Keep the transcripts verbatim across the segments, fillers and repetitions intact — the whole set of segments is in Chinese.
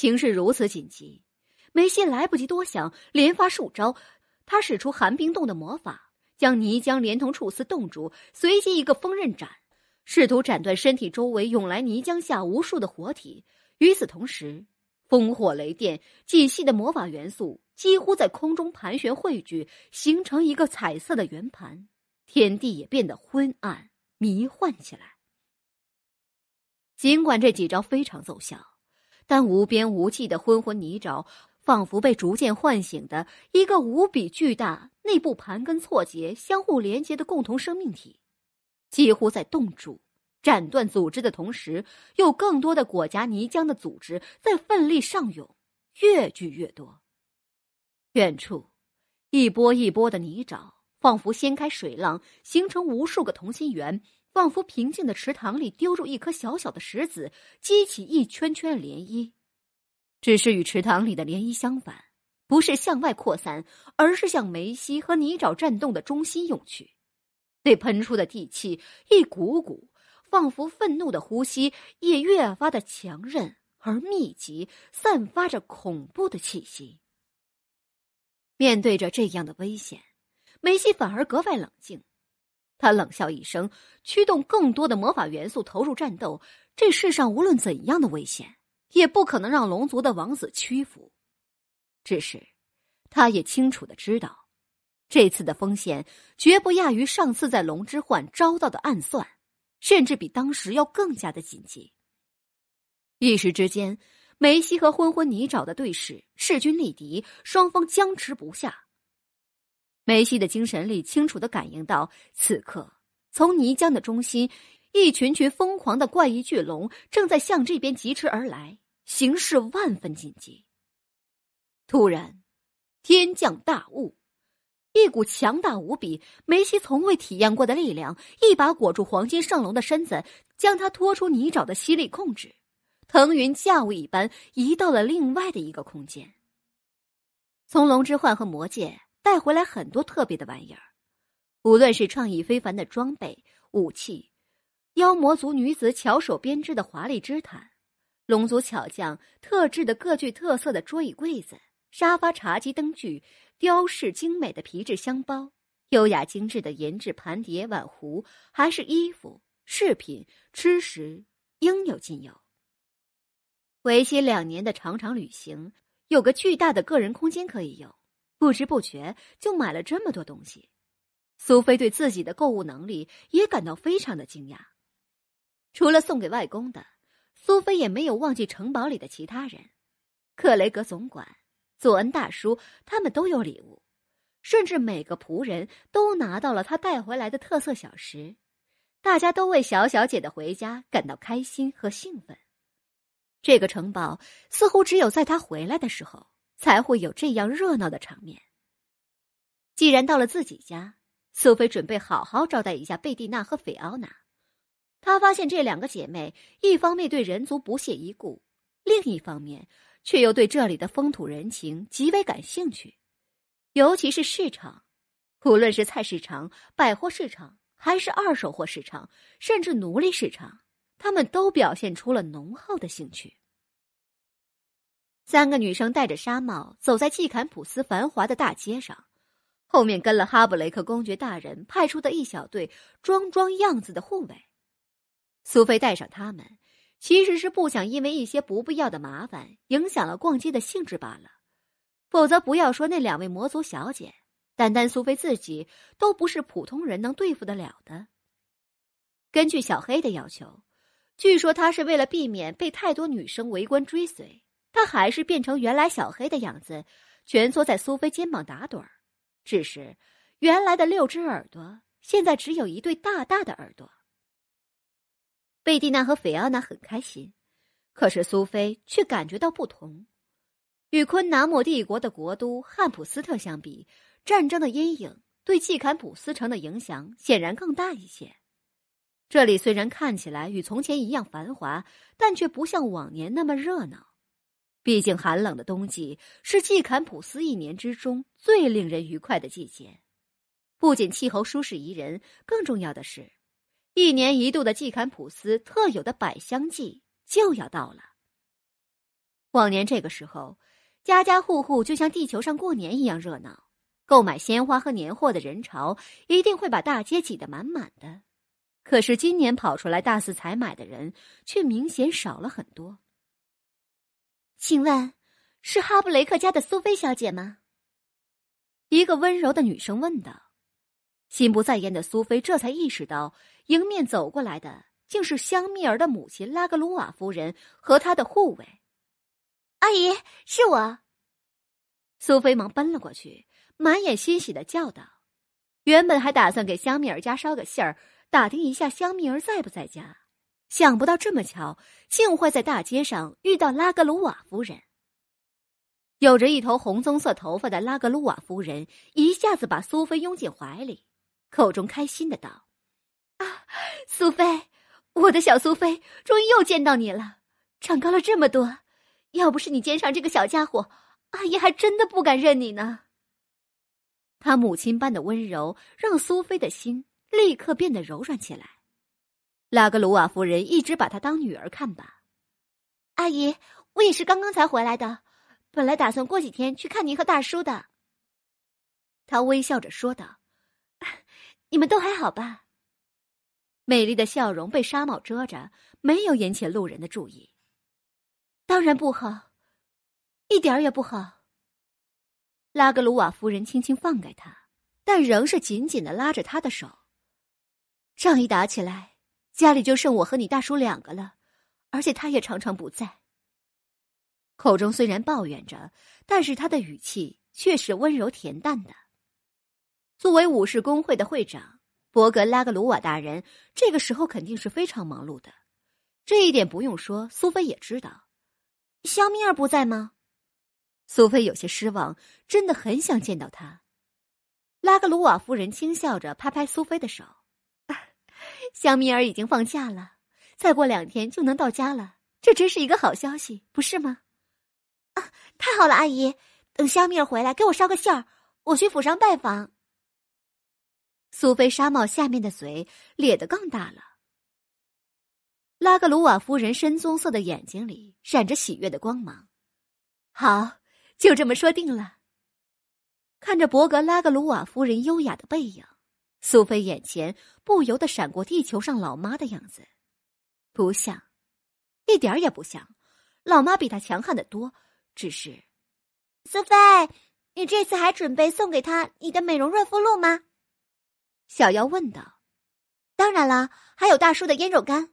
情势如此紧急，梅西来不及多想，连发数招。他使出寒冰冻的魔法，将泥浆连同菟丝冻住，随即一个锋刃斩，试图斩断身体周围涌来泥浆下无数的活体。与此同时，烽火雷电体系的魔法元素几乎在空中盘旋汇聚，形成一个彩色的圆盘，天地也变得昏暗迷幻起来。尽管这几招非常奏效，但无边无际的昏昏泥沼仿佛被逐渐唤醒的一个无比巨大、内部盘根错节、相互连结的共同生命体，几乎在冻住、斩断组织的同时，有更多的裹夹泥浆的组织在奋力上涌，越聚越多。远处，一波一波的泥沼仿佛掀开水浪，形成无数个同心圆，仿佛平静的池塘里丢入一颗小小的石子，激起一圈圈涟漪。只是与池塘里的涟漪相反，不是向外扩散，而是向梅西和泥沼战动的中心涌去。那喷出的地气一股股，仿佛愤怒的呼吸，也越发的强韧而密集，散发着恐怖的气息。面对着这样的危险，梅西反而格外冷静。他冷笑一声，驱动更多的魔法元素投入战斗。这世上无论怎样的危险，也不可能让龙族的王子屈服。只是他也清楚地知道，这次的风险绝不亚于上次在龙之幻遭到的暗算，甚至比当时要更加的紧急。一时之间，梅西和昏昏泥沼的对视，势均力敌，双方僵持不下。梅西的精神力清楚地感应到，此刻从泥浆的中心，一群群疯狂的怪异巨龙正在向这边疾驰而来，形势万分紧急。突然，天降大雾，一股强大无比、梅西从未体验过的力量，一把裹住黄金圣龙的身子，将他拖出泥沼的吸力控制，腾云驾雾一般移到了另外的一个空间。从龙之幻和魔界带回来很多特别的玩意儿，无论是创意非凡的装备、武器，妖魔族女子巧手编织的华丽织毯，龙族巧匠特制的各具特色的桌椅柜子、沙发、茶几、灯具，雕饰精美的皮质箱包，优雅精致的银质盘碟碗壶，还是衣服、饰品、吃食，应有尽有。为期两年的长长旅行，有个巨大的个人空间可以用，不知不觉就买了这么多东西。苏菲对自己的购物能力也感到非常的惊讶。除了送给外公的，苏菲也没有忘记城堡里的其他人。克雷格总管、佐恩大叔，他们都有礼物，甚至每个仆人都拿到了他带回来的特色小食。大家都为小小姐的回家感到开心和兴奋。这个城堡似乎只有在她回来的时候才会有这样热闹的场面。既然到了自己家，苏菲准备好好招待一下贝蒂娜和菲奥娜。她发现这两个姐妹一方面对人族不屑一顾，另一方面却又对这里的风土人情极为感兴趣，尤其是市场，无论是菜市场、百货市场，还是二手货市场，甚至奴隶市场，她们都表现出了浓厚的兴趣。三个女生戴着纱帽走在季坎普斯繁华的大街上，后面跟了哈布雷克公爵大人派出的一小队装装样子的护卫。苏菲带上他们，其实是不想因为一些不必要的麻烦影响了逛街的兴致罢了。否则不要说那两位魔族小姐，单单苏菲自己都不是普通人能对付得了的。根据小黑的要求，据说他是为了避免被太多女生围观追随，他还是变成原来小黑的样子，蜷缩在苏菲肩膀打盹儿。只是原来的六只耳朵现在只有一对大大的耳朵。贝蒂娜和菲奥娜很开心，可是苏菲却感觉到不同。与昆纳莫帝国的国都汉普斯特相比，战争的阴影对季坎普斯城的影响显然更大一些。这里虽然看起来与从前一样繁华，但却不像往年那么热闹。毕竟寒冷的冬季是季坎普斯一年之中最令人愉快的季节。不仅气候舒适宜人，更重要的是，一年一度的季坎普斯特有的百香季就要到了。往年这个时候，家家户户就像地球上过年一样热闹，购买鲜花和年货的人潮一定会把大街挤得满满的。可是今年跑出来大肆采买的人却明显少了很多。请问，是哈布雷克家的苏菲小姐吗？一个温柔的女生问道。心不在焉的苏菲这才意识到，迎面走过来的竟是香蜜儿的母亲拉格鲁瓦夫人和她的护卫。阿姨，是我。苏菲忙奔了过去，满眼欣喜地叫道。原本还打算给香蜜儿家捎个信儿，打听一下香蜜儿在不在家，想不到这么巧，竟会在大街上遇到拉格鲁瓦夫人。有着一头红棕色头发的拉格鲁瓦夫人一下子把苏菲拥进怀里，口中开心的道：“啊，苏菲，我的小苏菲，终于又见到你了，长高了这么多，要不是你肩上这个小家伙，阿姨还真的不敢认你呢。”她母亲般的温柔让苏菲的心立刻变得柔软起来。拉格鲁瓦夫人一直把她当女儿看吧。阿姨，我也是刚刚才回来的。本来打算过几天去看您和大叔的。他微笑着说道。你们都还好吧？美丽的笑容被纱帽遮着，没有引起路人的注意。当然不好，一点儿也不好。拉格鲁瓦夫人轻轻放开他，但仍是紧紧地拉着他的手。仗义打起来，家里就剩我和你大叔两个了，而且他也常常不在。口中虽然抱怨着，但是他的语气却是温柔恬淡的。作为武士工会的会长，伯格拉格鲁瓦大人这个时候肯定是非常忙碌的，这一点不用说，苏菲也知道。香蜜儿不在吗？苏菲有些失望，真的很想见到他。拉格鲁瓦夫人轻笑着拍拍苏菲的手，香蜜儿已经放假了，再过两天就能到家了，这真是一个好消息，不是吗？啊，太好了，阿姨！等香蜜儿回来，给我捎个信儿，我去府上拜访。苏菲纱帽下面的嘴咧得更大了。拉格鲁瓦夫人深棕色的眼睛里闪着喜悦的光芒。好，就这么说定了。看着伯格拉格鲁瓦夫人优雅的背影，苏菲眼前不由得闪过地球上老妈的样子，不像，一点儿也不像。老妈比她强悍得多。只是，苏菲，你这次还准备送给他你的美容润肤露吗？小妖问道。当然了，还有大叔的腌肉干。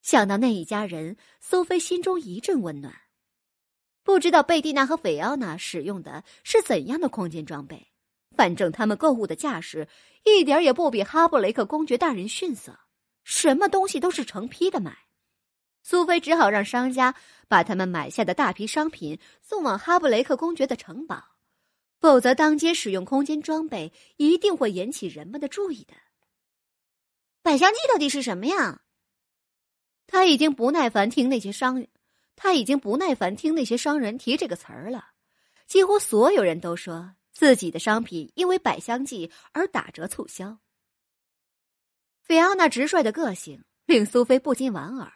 想到那一家人，苏菲心中一阵温暖。不知道贝蒂娜和菲奥娜使用的是怎样的空间装备，反正他们购物的架势一点也不比哈布雷克公爵大人逊色，什么东西都是成批的买。苏菲只好让商家把他们买下的大批商品送往哈布雷克公爵的城堡，否则当街使用空间装备一定会引起人们的注意的。百香剂到底是什么呀？他已经不耐烦听那些商，他已经不耐烦听那些商人提这个词儿了。几乎所有人都说自己的商品因为百香剂而打折促销。菲奥娜直率的个性令苏菲不禁莞尔。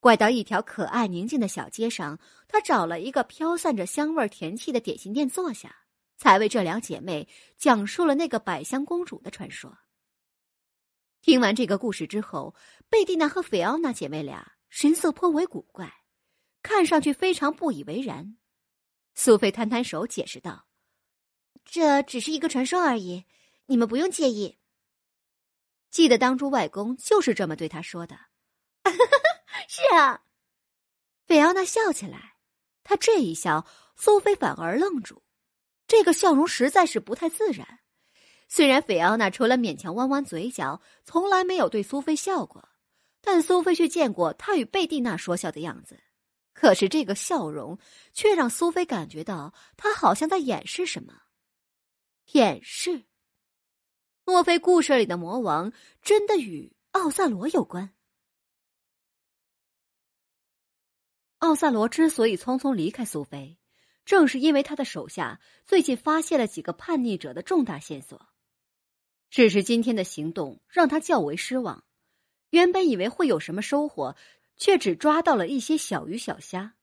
拐到一条可爱宁静的小街上，她找了一个飘散着香味甜气的点心店坐下，才为这两姐妹讲述了那个百香公主的传说。听完这个故事之后，贝蒂娜和菲奥娜姐妹俩神色颇为古怪，看上去非常不以为然。苏菲摊摊手解释道：“这只是一个传说而已，你们不用介意。记得当初外公就是这么对她说的。”是啊，菲奥娜笑起来。她这一笑，苏菲反而愣住。这个笑容实在是不太自然。虽然菲奥娜除了勉强弯弯嘴角，从来没有对苏菲笑过，但苏菲却见过她与贝蒂娜说笑的样子。可是这个笑容却让苏菲感觉到她好像在掩饰什么。掩饰？莫非故事里的魔王真的与奥萨罗有关？奥萨罗之所以匆匆离开苏菲，正是因为他的手下最近发现了几个叛逆者的重大线索。只是今天的行动让他较为失望，原本以为会有什么收获，却只抓到了一些小鱼小虾。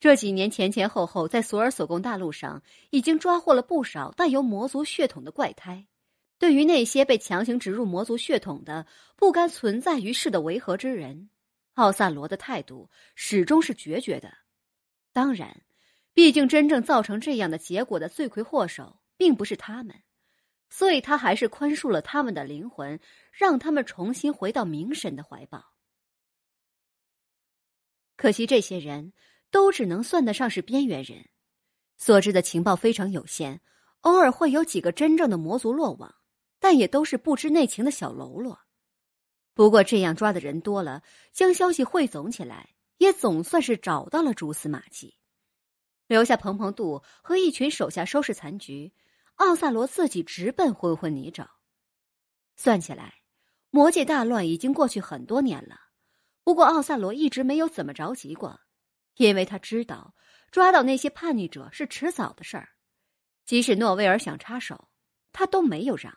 这几年前前后后，在索尔索贡大陆上已经抓获了不少带有魔族血统的怪胎。对于那些被强行植入魔族血统的不甘存在于世的维和之人，奥萨罗的态度始终是决绝的。当然，毕竟真正造成这样的结果的罪魁祸首并不是他们，所以他还是宽恕了他们的灵魂，让他们重新回到冥神的怀抱。可惜这些人都只能算得上是边缘人，所知的情报非常有限，偶尔会有几个真正的魔族落网，但也都是不知内情的小喽啰。不过这样抓的人多了，将消息汇总起来，也总算是找到了蛛丝马迹。留下彭彭度和一群手下收拾残局，奥萨罗自己直奔混混泥沼。算起来，魔界大乱已经过去很多年了，不过奥萨罗一直没有怎么着急过，因为他知道抓到那些叛逆者是迟早的事儿。即使诺威尔想插手，他都没有让。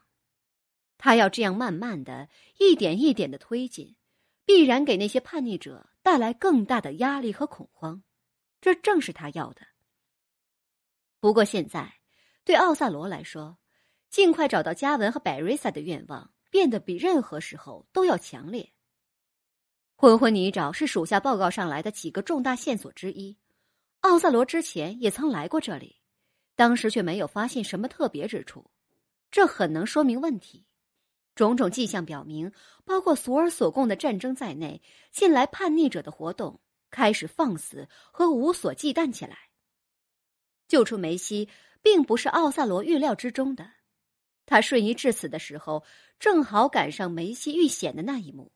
他要这样慢慢的一点一点的推进，必然给那些叛逆者带来更大的压力和恐慌，这正是他要的。不过现在对奥萨罗来说，尽快找到嘉文和百瑞萨的愿望变得比任何时候都要强烈。混混泥沼是属下报告上来的几个重大线索之一，奥萨罗之前也曾来过这里，当时却没有发现什么特别之处，这很能说明问题。种种迹象表明，包括索尔索贡的战争在内，近来叛逆者的活动开始放肆和无所忌惮起来。救出梅西并不是奥萨罗预料之中的，他瞬移至此的时候，正好赶上梅西遇险的那一幕。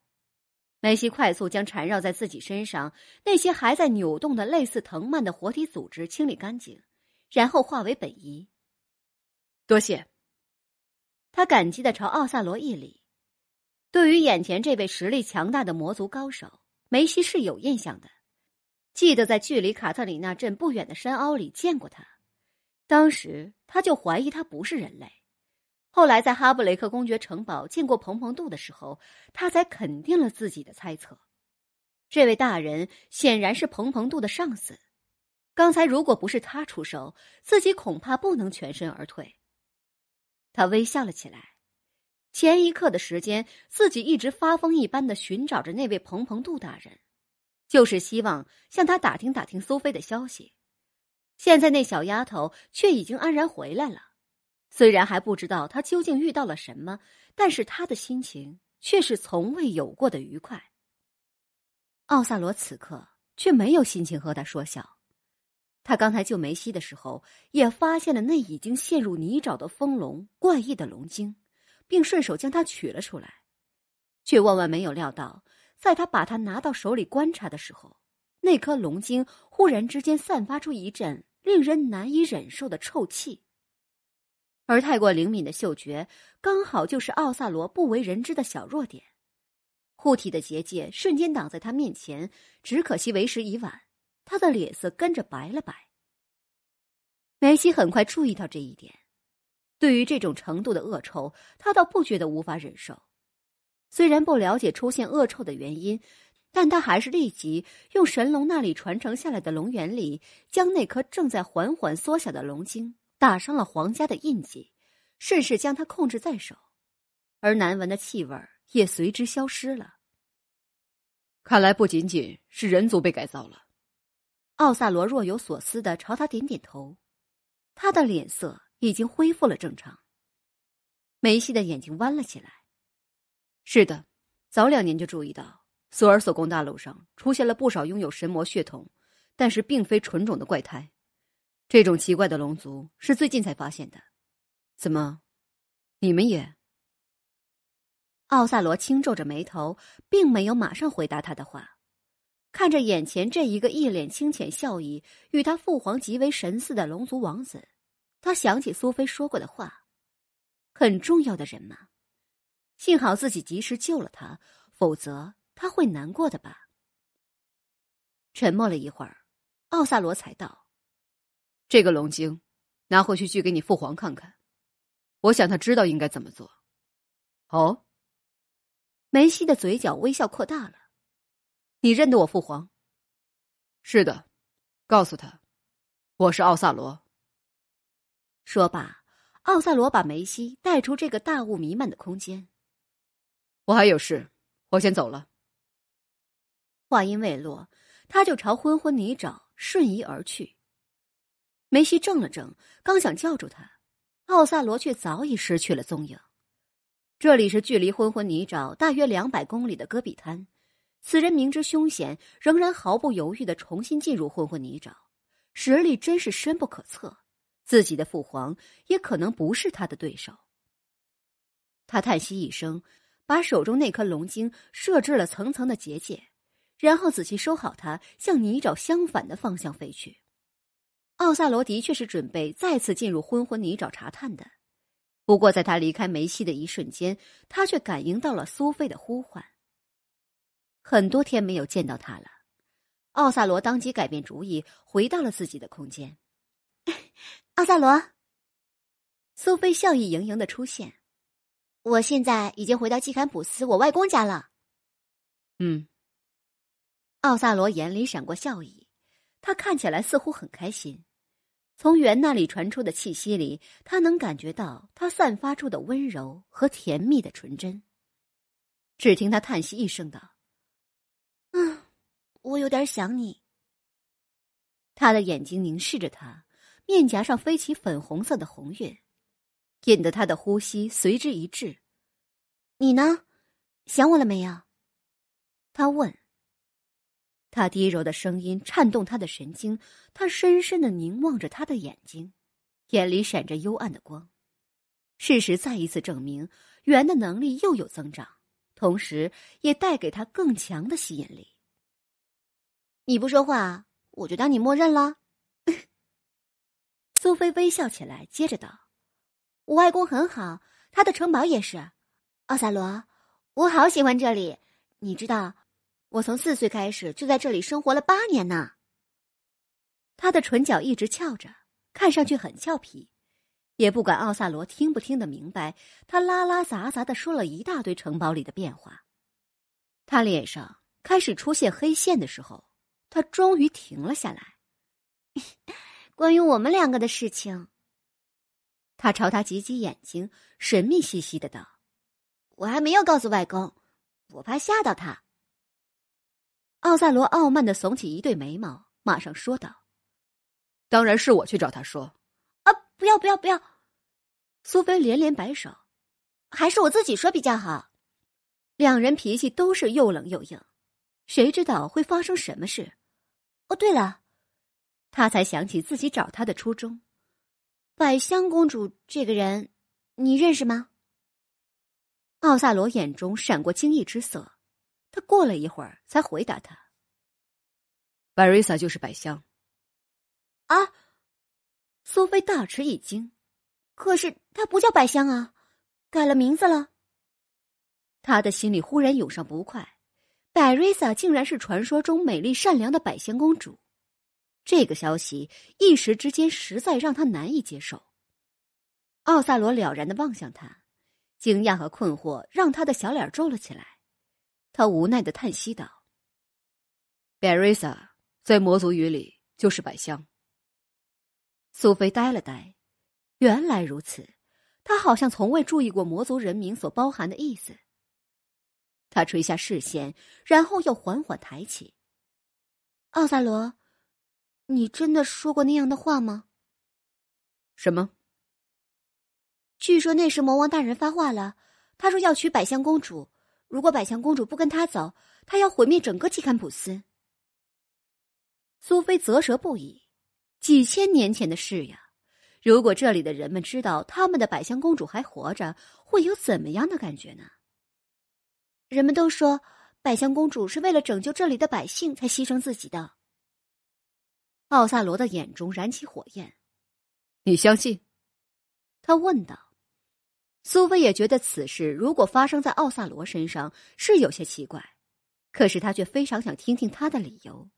梅西快速将缠绕在自己身上那些还在扭动的类似藤蔓的活体组织清理干净，然后化为本一。多谢。他感激地朝奥萨罗一礼。对于眼前这位实力强大的魔族高手，梅西是有印象的，记得在距离卡特里纳镇不远的山凹里见过他，当时他就怀疑他不是人类。后来在哈布雷克公爵城堡见过彭彭度的时候，他才肯定了自己的猜测。这位大人显然是彭彭度的上司，刚才如果不是他出手，自己恐怕不能全身而退。他微笑了起来，前一刻的时间自己一直发疯一般的寻找着那位彭彭度大人，就是希望向他打听打听苏菲的消息。现在那小丫头却已经安然回来了，虽然还不知道她究竟遇到了什么，但是她的心情却是从未有过的愉快。奥萨罗此刻却没有心情和她说笑，他刚才救梅西的时候，也发现了那已经陷入泥沼的风龙怪异的龙精，并顺手将它取了出来，却万万没有料到，在他把它拿到手里观察的时候，那颗龙精忽然之间散发出一阵令人难以忍受的臭气，而太过灵敏的嗅觉刚好就是奥萨罗不为人知的小弱点。护体的结界瞬间挡在他面前，只可惜为时已晚，他的脸色跟着白了白。梅西很快注意到这一点，对于这种程度的恶臭，他倒不觉得无法忍受。虽然不了解出现恶臭的原因，但他还是立即用神龙那里传承下来的龙元力，将那颗正在缓缓缩小的龙精打上了皇家的印记，顺势将它控制在手，而难闻的气味也随之消失了。看来不仅仅是人族被改造了。奥萨罗若有所思地朝他点点头，他的脸色已经恢复了正常。梅西的眼睛弯了起来。是的，早两年就注意到索尔索贡大陆上出现了不少拥有神魔血统但是并非纯种的怪胎，这种奇怪的龙族是最近才发现的。怎么，你们也？奥萨罗轻皱着眉头，并没有马上回答他的话，看着眼前这一个一脸清浅笑意与他父皇极为神似的龙族王子，他想起苏菲说过的话，很重要的人嘛，幸好自己及时救了他，否则他会难过的吧。沉默了一会儿，奥萨罗才道：这个龙精拿回去去给你父皇看看，我想他知道应该怎么做。哦，梅西的嘴角微笑扩大了。你认得我父皇？是的，告诉他，我是奥萨罗。”说罢，奥萨罗把梅西带出这个大雾弥漫的空间。“我还有事，我先走了。”话音未落，他就朝昏昏泥沼瞬移而去。梅西怔了怔，刚想叫住他，奥萨罗却早已失去了踪影。这里是距离昏昏泥沼大约两百公里的戈壁滩，此人明知凶险，仍然毫不犹豫地重新进入昏昏泥沼，实力真是深不可测，自己的父皇也可能不是他的对手。他叹息一声，把手中那颗龙晶设置了层层的结界，然后仔细收好它，向泥沼相反的方向飞去。奥萨罗的确是准备再次进入昏昏泥沼查探的，不过在他离开梅西的一瞬间，他却感应到了苏菲的呼唤。很多天没有见到他了，奥萨罗当即改变主意，回到了自己的空间。“奥萨罗！”苏菲笑意盈盈的出现。“我现在已经回到季坎普斯我外公家了。”“嗯。”奥萨罗眼里闪过笑意，他看起来似乎很开心。从猿那里传出的气息里，他能感觉到他散发出的温柔和甜蜜的纯真。只听他叹息一声道：“嗯，我有点想你。”他的眼睛凝视着他，面颊上飞起粉红色的红晕，引得他的呼吸随之一滞。“你呢？想我了没有？”他问。他低柔的声音颤动他的神经，他深深地凝望着他的眼睛，眼里闪着幽暗的光。事实再一次证明，猿的能力又有增长，同时也带给他更强的吸引力。“你不说话，我就当你默认了。”苏菲微笑起来，接着道：“我外公很好，他的城堡也是。奥萨罗，我好喜欢这里，你知道，我从四岁开始就在这里生活了八年呢。”他的唇角一直翘着，看上去很俏皮，也不管奥萨罗听不听得明白，他拉拉杂杂地说了一大堆城堡里的变化。他脸上开始出现黑线的时候，他终于停了下来。“关于我们两个的事情。”他朝他挤挤眼睛，神秘兮兮的道：“我还没有告诉外公，我怕吓到他。”奥萨罗傲慢的耸起一对眉毛，马上说道：“当然是我去找他说。”“啊，不要不要不要！”苏菲连连摆手，“还是我自己说比较好。”两人脾气都是又冷又硬，谁知道会发生什么事？哦，对了，他才想起自己找他的初衷。百香公主这个人，你认识吗？奥萨罗眼中闪过惊异之色，他过了一会儿才回答他：“百瑞萨就是百香。”“啊！”苏菲大吃一惊，“可是她不叫百香啊，改了名字了。”他的心里忽然涌上不快，百瑞萨竟然是传说中美丽善良的百香公主。这个消息一时之间实在让他难以接受。奥萨罗了然地望向他，惊讶和困惑让他的小脸皱了起来。他无奈地叹息道：“百瑞萨在魔族语里就是百香。”苏菲呆了呆，原来如此，他好像从未注意过魔族人名所包含的意思。他垂下视线，然后又缓缓抬起。“奥萨罗，你真的说过那样的话吗？”“什么？”“据说那时魔王大人发话了，他说要娶百香公主，如果百香公主不跟他走，他要毁灭整个季坎普斯。”苏菲啧舌不已，几千年前的事呀，如果这里的人们知道他们的百香公主还活着，会有怎么样的感觉呢？“人们都说，百香公主是为了拯救这里的百姓才牺牲自己的。”奥萨罗的眼中燃起火焰。“你相信？”他问道。苏菲也觉得此事如果发生在奥萨罗身上是有些奇怪，可是他却非常想听听他的理由。